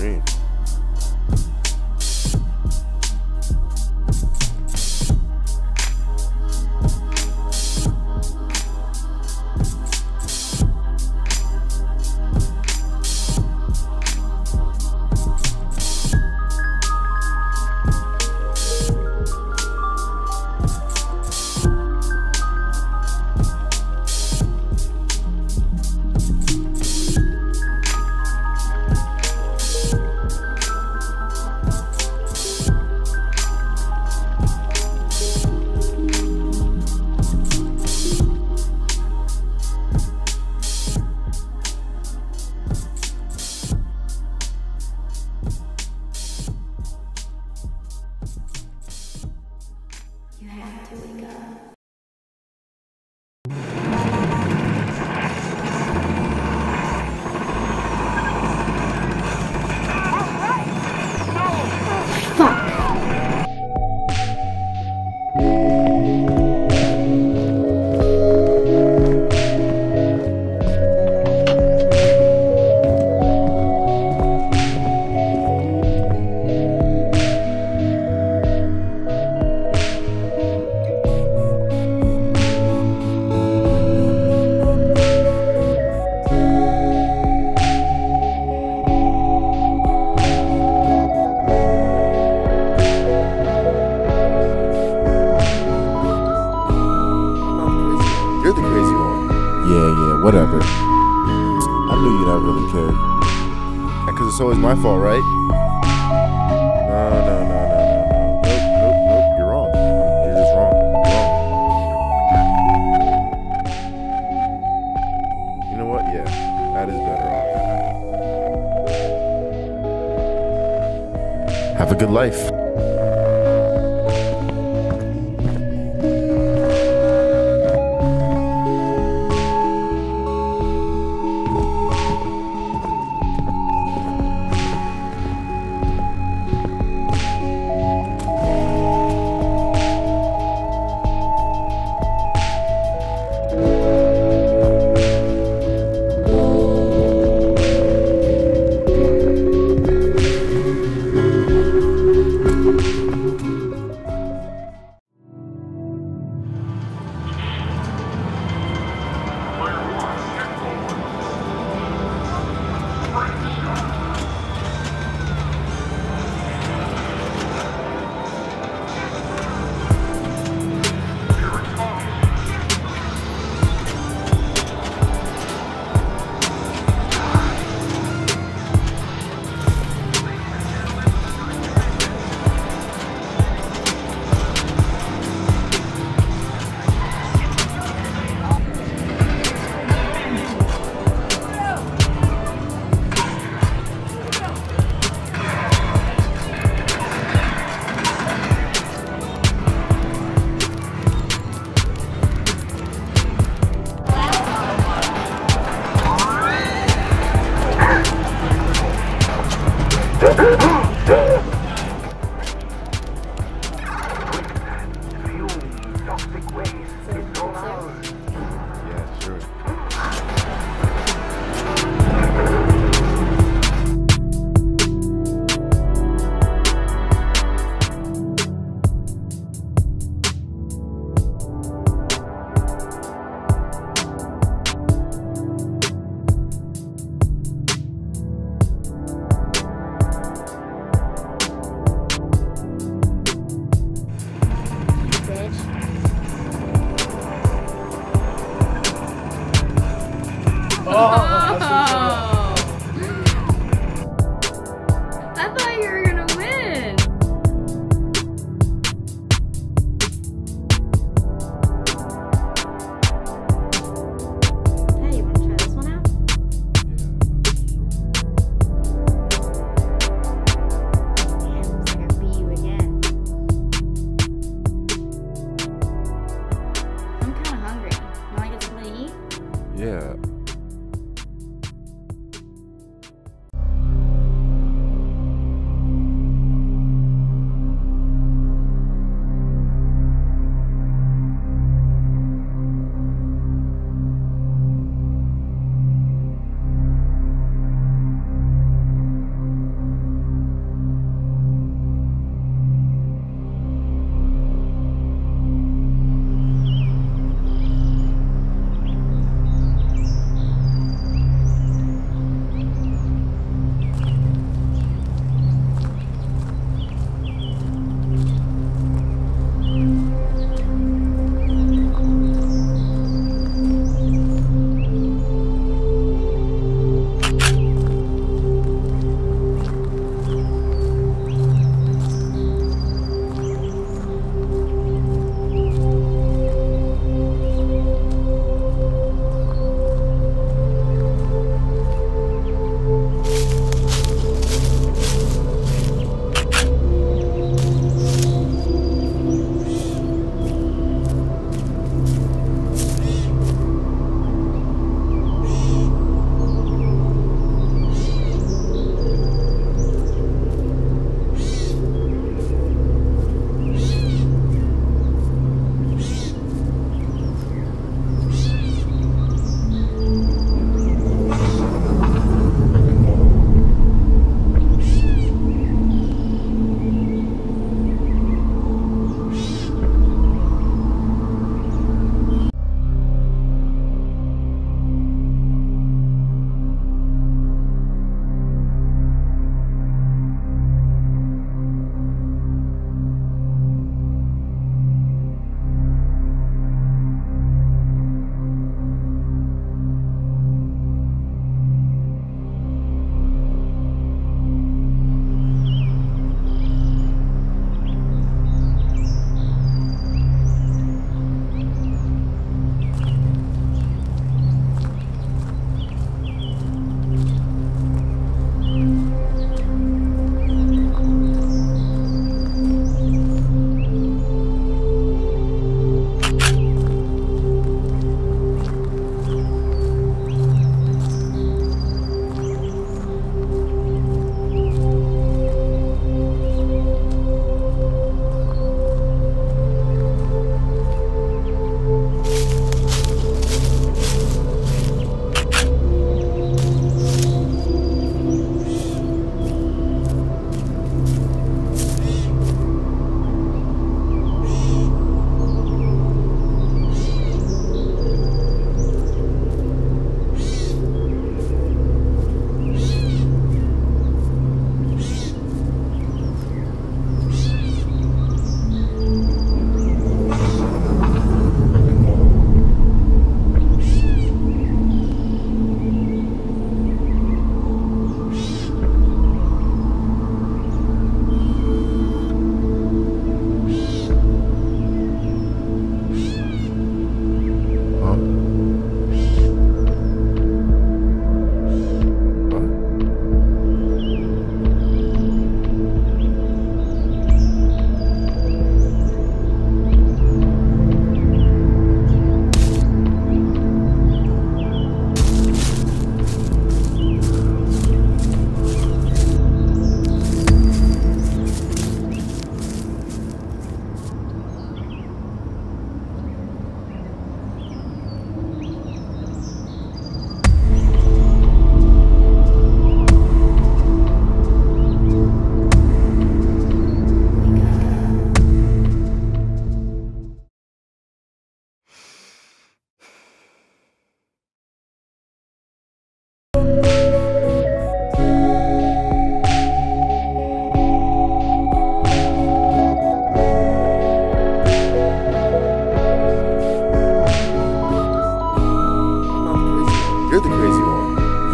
dream. Whatever. I knew you not really cared. And cause it's always my fault, right? No. Nope. You're wrong. You're just wrong. You know what? Yeah, that is better off. Have a good life.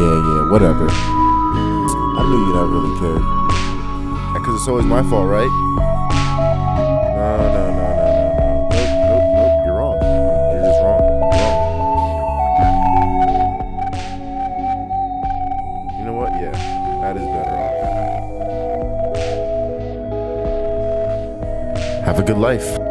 Yeah, whatever. I knew you don't really care. Because it's always my fault, right? No. Nope. You're wrong. You're just wrong. You're wrong. You know what? Yeah, that is better. Have a good life.